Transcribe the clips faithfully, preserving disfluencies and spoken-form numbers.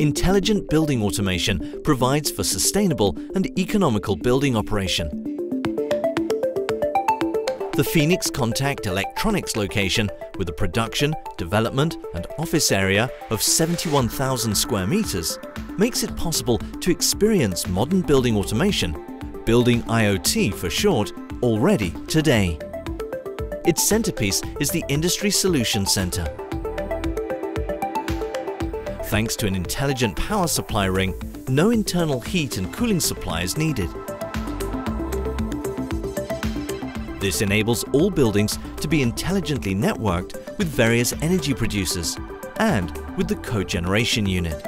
Intelligent building automation provides for sustainable and economical building operation. The Phoenix Contact electronics location, with a production, development and office area of seventy-one thousand square meters, makes it possible to experience modern building automation, building I O T for short, already today. Its centerpiece is the Industry Solutions Center. Thanks to an intelligent power supply ring, no internal heat and cooling supply is needed. This enables all buildings to be intelligently networked with various energy producers and with the cogeneration unit.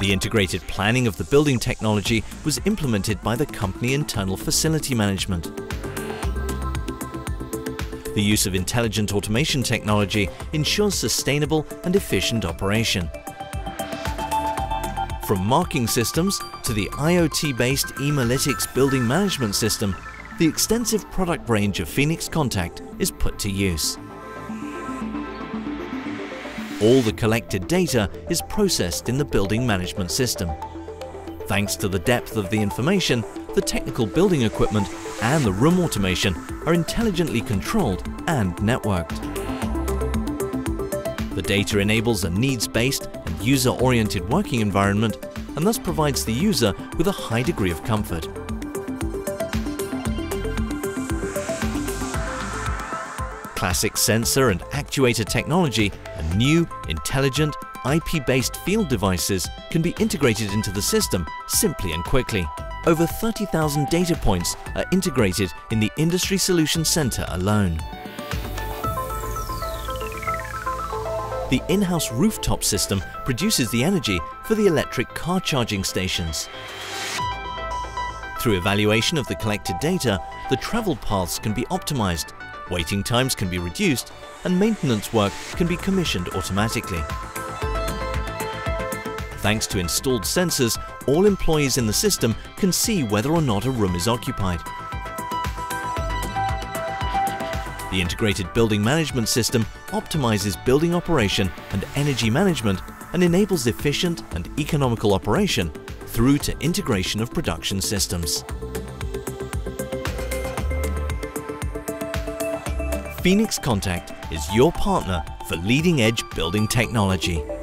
The integrated planning of the building technology was implemented by the company internal facility management. The use of intelligent automation technology ensures sustainable and efficient operation. From marking systems to the I O T-based Emalytics building management system, the extensive product range of Phoenix Contact is put to use. All the collected data is processed in the building management system. Thanks to the depth of the information, the technical building equipment and the room automation are intelligently controlled and networked. The data enables a needs-based and user-oriented working environment and thus provides the user with a high degree of comfort. Classic sensor and actuator technology and new, intelligent, I P-based field devices can be integrated into the system simply and quickly. Over thirty thousand data points are integrated in the Industry Solutions Center alone. The in-house rooftop system produces the energy for the electric car charging stations. Through evaluation of the collected data, the travel paths can be optimized, waiting times can be reduced, and maintenance work can be commissioned automatically. Thanks to installed sensors, all employees in the system can see whether or not a room is occupied. The integrated building management system optimizes building operation and energy management and enables efficient and economical operation through to integration of production systems. Phoenix Contact is your partner for leading-edge building technology.